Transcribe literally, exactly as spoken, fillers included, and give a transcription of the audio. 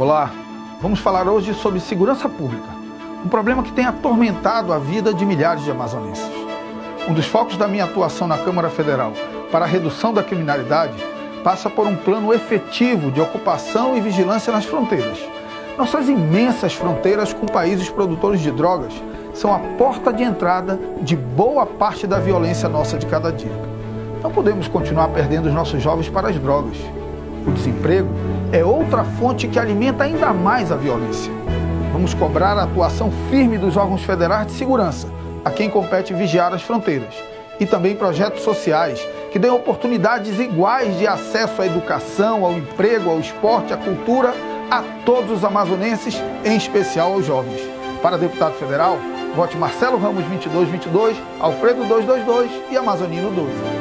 Olá, vamos falar hoje sobre segurança pública, um problema que tem atormentado a vida de milhares de amazonenses. Um dos focos da minha atuação na Câmara Federal para a redução da criminalidade passa por um plano efetivo de ocupação e vigilância nas fronteiras. Nossas imensas fronteiras com países produtores de drogas são a porta de entrada de boa parte da violência nossa de cada dia. Não podemos continuar perdendo os nossos jovens para as drogas. O desemprego é outra fonte que alimenta ainda mais a violência. Vamos cobrar a atuação firme dos órgãos federais de segurança, a quem compete vigiar as fronteiras, e também projetos sociais que deem oportunidades iguais de acesso à educação, ao emprego, ao esporte, à cultura, a todos os amazonenses, em especial aos jovens. Para deputado federal, vote Marcelo Ramos vinte e dois vinte e dois, Alfredo duzentos e vinte e dois e Amazonino doze.